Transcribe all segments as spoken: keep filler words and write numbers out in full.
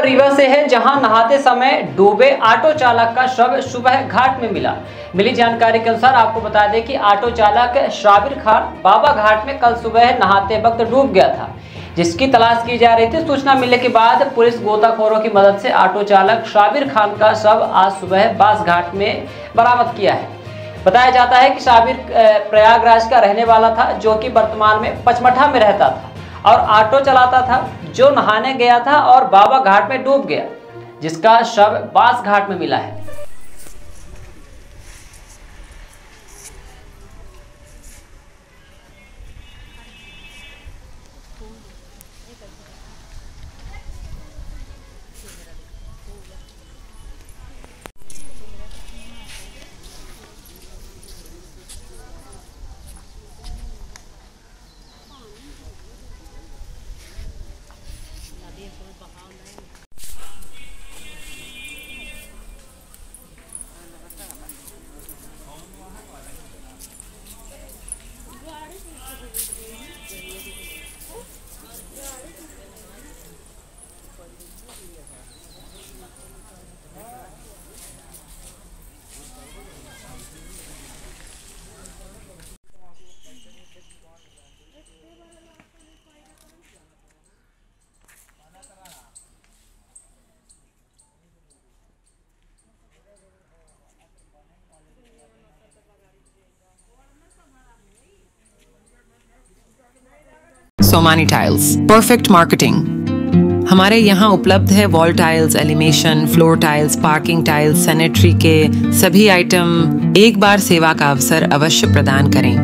खबर रीवा से है जहां नहाते समय डूबे ऑटो चालक का शव सुबह घाट में मिला। मिली जानकारी के अनुसार आपको बता दें कि ऑटो चालक शाबिर खान बाबा घाट में कल सुबह नहाते वक्त डूब गया था, जिसकी तलाश की जा रही थी। सूचना मिलने के बाद पुलिस गोताखोरों की मदद से ऑटो चालक शाबिर खान का शव आज सुबह बास घाट में बरामद किया है। बताया जाता है कि शाबिर प्रयागराज का रहने वाला था, जो कि वर्तमान में पचमठा में रहता था और ऑटो चलाता था, जो नहाने गया था और बाबा घाट में डूब गया, जिसका शव बास घाट में मिला है। सोमानी टाइल्स परफेक्ट मार्केटिंग हमारे यहाँ उपलब्ध है। Wall tiles, elevation, floor tiles, parking tiles, sanitary के सभी आइटम। एक बार सेवा का अवसर अवश्य प्रदान करें।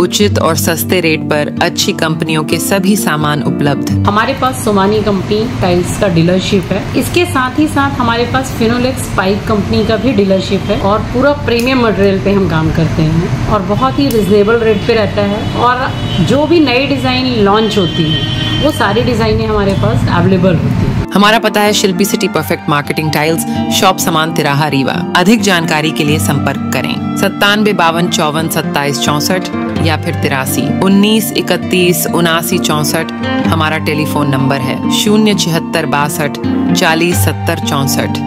उचित और सस्ते रेट पर अच्छी कंपनियों के सभी सामान उपलब्ध। हमारे पास सोमानी कंपनी टाइल्स का डीलरशिप है। इसके साथ ही साथ हमारे पास फिनोलेक्स पाइप कंपनी का भी डीलरशिप है और पूरा प्रीमियम मटेरियल पे हम काम करते हैं और बहुत ही रिजनेबल रेट पे रहता है। और जो भी नई डिज़ाइन लॉन्च होती है वो सारी डिज़ाइनें हमारे पास अवेलेबल होती हैं। हमारा पता है Shilpi city perfect marketing tiles, shop Saman तिराहा रीवा। अधिक जानकारी के लिए संपर्क करें सत्तानवे बावन चौवन सत्ताईस चौसठ या फिर तिरासी उन्नीस इकतीस उनासी चौसठ। हमारा टेलीफोन नंबर है शून्य छिहत्तर बासठ चालीस सत्तर चौसठ।